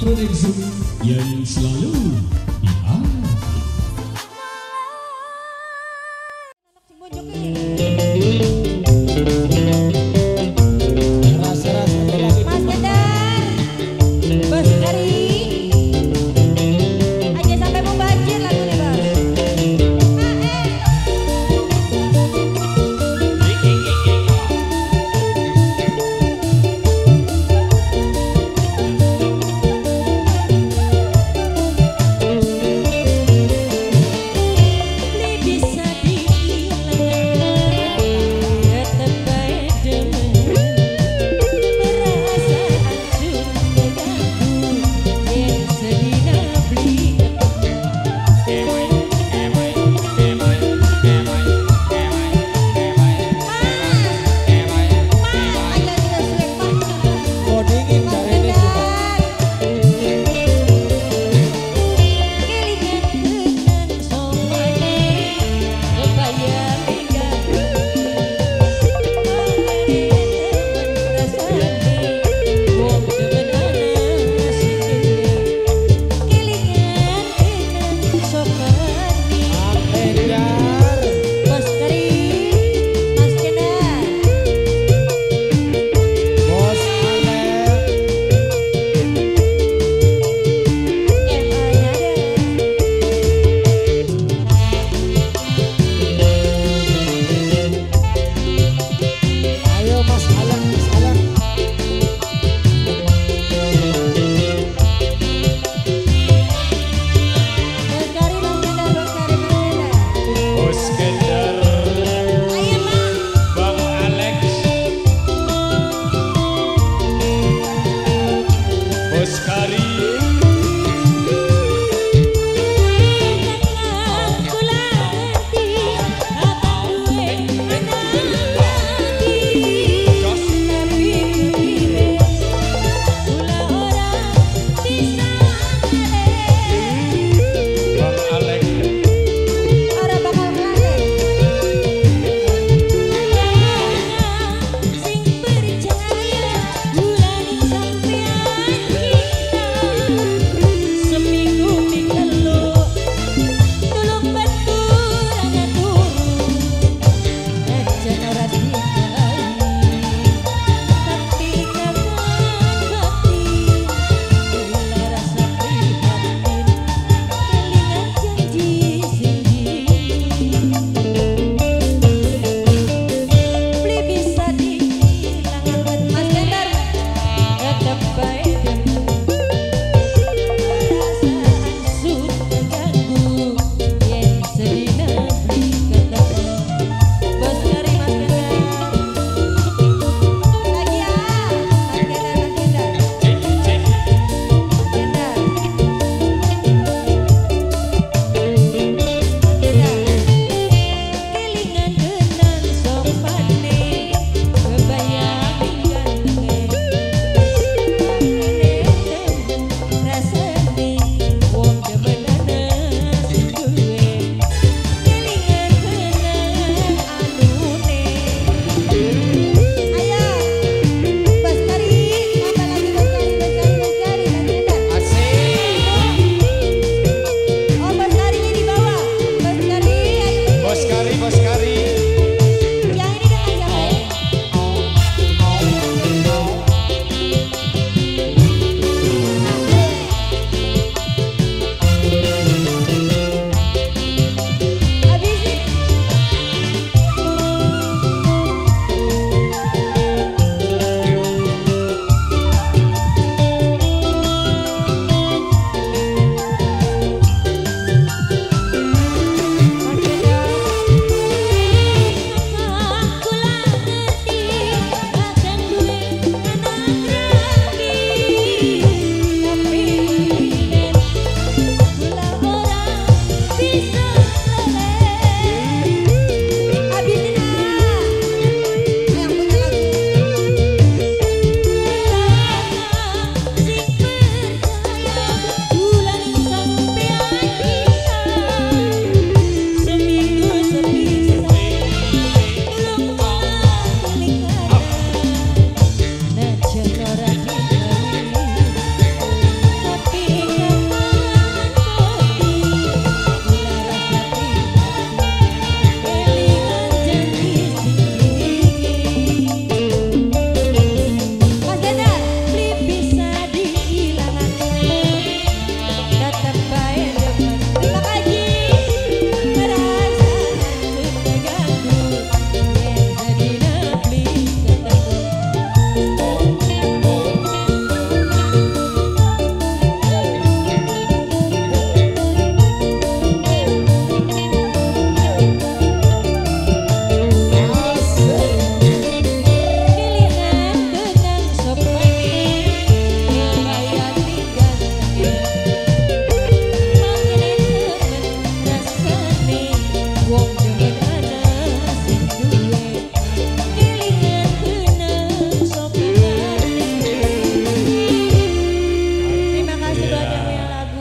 koneksi yang selalu diarahkan.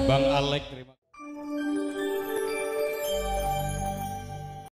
Bang Alek, terima kasih.